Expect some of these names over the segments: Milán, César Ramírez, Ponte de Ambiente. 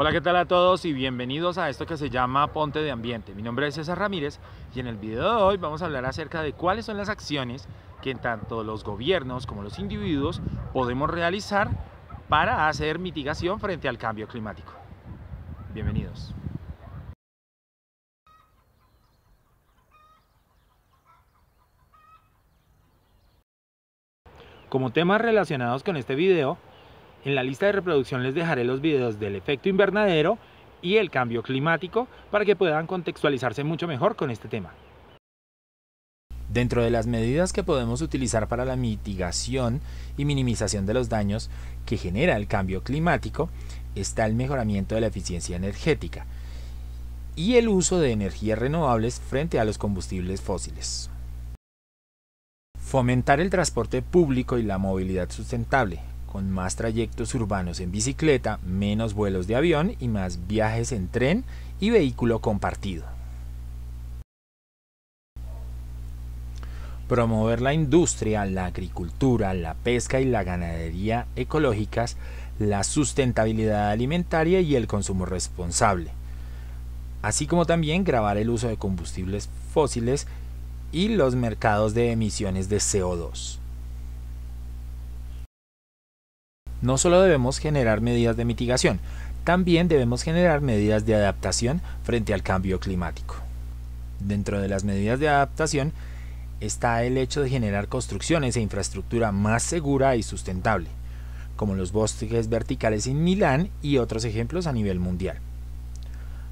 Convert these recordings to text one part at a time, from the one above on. Hola, ¿qué tal a todos y bienvenidos a esto que se llama Ponte de Ambiente? Mi nombre es César Ramírez y en el video de hoy vamos a hablar acerca de cuáles son las acciones que tanto los gobiernos como los individuos podemos realizar para hacer mitigación frente al cambio climático. Bienvenidos. Como temas relacionados con este video, en la lista de reproducción les dejaré los videos del efecto invernadero y el cambio climático para que puedan contextualizarse mucho mejor con este tema. Dentro de las medidas que podemos utilizar para la mitigación y minimización de los daños que genera el cambio climático está el mejoramiento de la eficiencia energética y el uso de energías renovables frente a los combustibles fósiles. Fomentar el transporte público y la movilidad sustentable, con más trayectos urbanos en bicicleta, menos vuelos de avión y más viajes en tren y vehículo compartido. Promover la industria, la agricultura, la pesca y la ganadería ecológicas, la sustentabilidad alimentaria y el consumo responsable, así como también gravar el uso de combustibles fósiles y los mercados de emisiones de CO2. No solo debemos generar medidas de mitigación, también debemos generar medidas de adaptación frente al cambio climático. Dentro de las medidas de adaptación está el hecho de generar construcciones e infraestructura más segura y sustentable, como los bosques verticales en Milán y otros ejemplos a nivel mundial.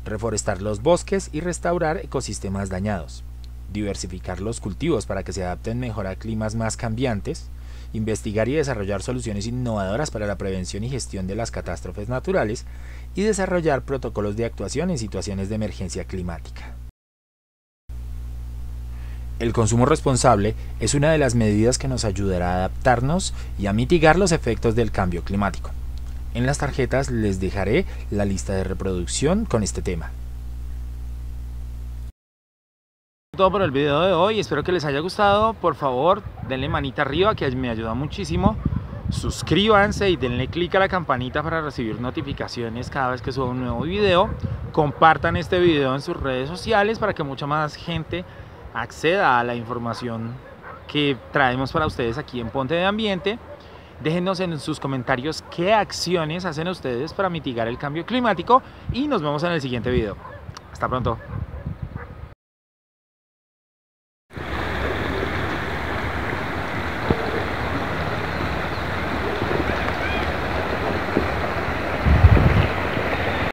Reforestar los bosques y restaurar ecosistemas dañados. Diversificar los cultivos para que se adapten mejor a climas más cambiantes. Investigar y desarrollar soluciones innovadoras para la prevención y gestión de las catástrofes naturales y desarrollar protocolos de actuación en situaciones de emergencia climática. El consumo responsable es una de las medidas que nos ayudará a adaptarnos y a mitigar los efectos del cambio climático. En las tarjetas les dejaré la lista de reproducción con este tema. Todo por el video de hoy, espero que les haya gustado. Por favor denle manita arriba que me ayuda muchísimo, suscríbanse y denle click a la campanita para recibir notificaciones cada vez que suba un nuevo video. Compartan este video en sus redes sociales para que mucha más gente acceda a la información que traemos para ustedes aquí en Ponte de Ambiente. Déjenos en sus comentarios qué acciones hacen ustedes para mitigar el cambio climático y nos vemos en el siguiente video. Hasta pronto.